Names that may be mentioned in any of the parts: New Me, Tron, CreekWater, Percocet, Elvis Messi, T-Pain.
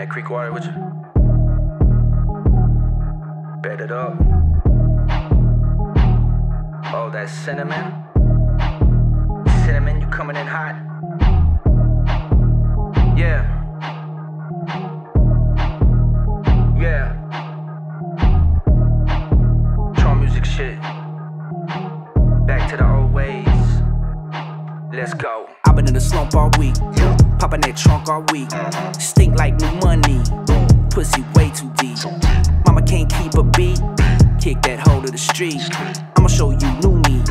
that creek water with you. Bet it up. Oh, that cinnamon. Cinnamon, you coming in hot. Yeah. Yeah. Tron music shit. Back to the old ways. Let's go. I've been in the slump all week. Poppin' that trunk all week. Stink like new money. Pussy way too deep. Mama can't keep a beat. Kick that hoe to the street. I'ma show you new me.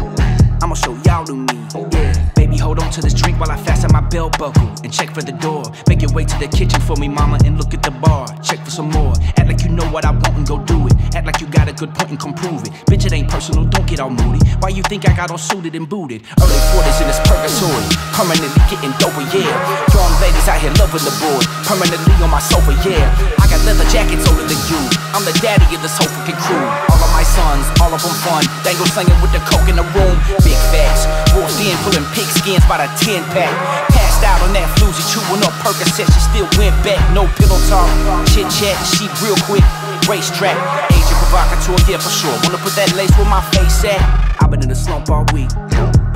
I'ma show y'all new me. Yeah. Baby, hold on to this drink while I fasten my belt buckle and check for the door. Make your way to the kitchen for me, mama, and look at the bar. Check for some more. Act like you know what I want and go do it. Act like you got a good point and come prove it. Bitch, it ain't personal, don't get all moody. Why you think I got all suited and booted? Early 40s in this purgatory. Permanently getting doper, yeah. Young ladies out here loving the boy. Permanently on my sofa, yeah. I got leather jackets older than you. I'm the daddy of this whole fucking crew. All of my sons, all of them fun. Dangle slinging with the coke in the room. Big facts, wolfed in, pulling pigskins by the 10-pack. Passed out on that floozy, chewing up Percocet. She still went back, no pillow talk. Chit-chat, she real quick. Racetrack, Asian provocateur, yeah for sure. Wanna put that lace where my face at? I've been in the slump all week,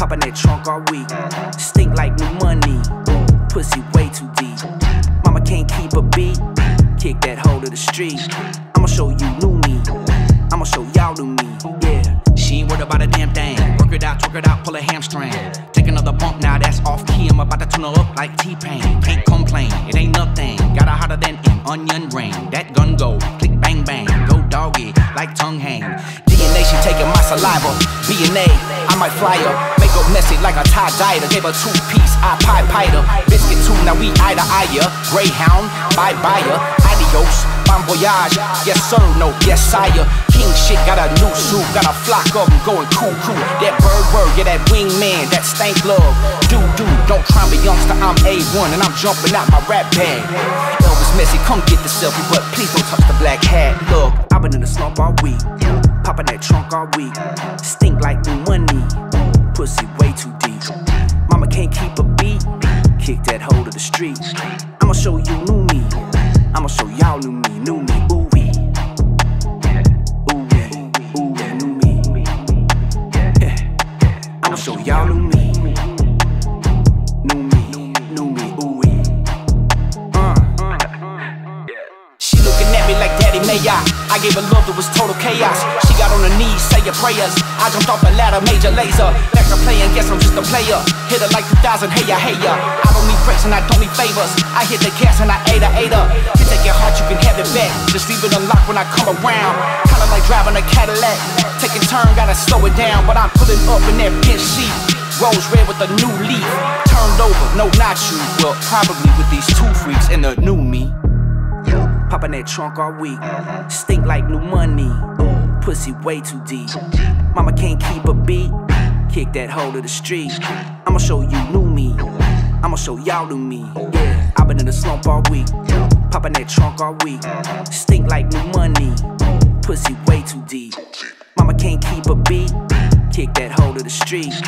poppin' that trunk all week. Stink like new money, pussy way too deep. Mama can't keep a beat, kick that hoe to the street. I'ma show you new me, I'ma show y'all new me, yeah. She ain't worried about a damn thing. Work it out, twerk it out, pull a hamstring. Take another bump, now that's off key. I'm about to tune her up like T-Pain. Can't complain, it ain't nothing. Got her hotter than an onion ring. That gun go, click bang bang. Go doggy, like tongue hang. DNA, she taking my saliva. BNA, I might fly up. Make up messy like a tie-dyer. Gave her 2-piece, I pie-pied her. Biscuit too, now we eye to eye ya. Greyhound, bye-bye-er. Adios, bon voyage. Yes sir, no, yes sire. King shit, got a new suit, got a flock of them going cuckoo. That bird word, yeah, that wingman, that stank love. Dude, don't try me youngster, I'm A1 and I'm jumping out my rap bag. Elvis Messi, come get the selfie, but please don't touch the black hat. Look, I've been in the slump all week, poppin' that trunk all week. Stink like new money, pussy way too deep. Mama can't keep a beat, kick that hoe to the street. I'ma show you new me, I'ma show y'all new me, ooh. I'ma show y'all new me, ooh-wee. She looking at me like Daddy May I gave her love that was total chaos. She got on her knees, say your prayers. I jumped off a ladder, major laser. Left her playing, guess I'm just a player. Hit her like 2000, hey ya. I don't need breaks and I don't need favors. I hit the gas and I ate her. You take your heart, you can have it back. Just leave it unlocked when I come around. Kinda like driving a Cadillac. Take a turn, gotta slow it down. But I'm pulling up in that bench seat. Rose red with a new leaf. Turned over, no not you. Well, probably with these two freaks and the new me. Poppin' that trunk all week. Stink like new money. Pussy way too deep. Mama can't keep a beat. Kick that hoe to the street. I'ma show you new me. I'ma show y'all new me. Yeah. I've been in the slump all week. Poppin' that trunk all week. Stink like new money. Pussy way too deep. Mama can't keep a beat, kick that hoe to the street.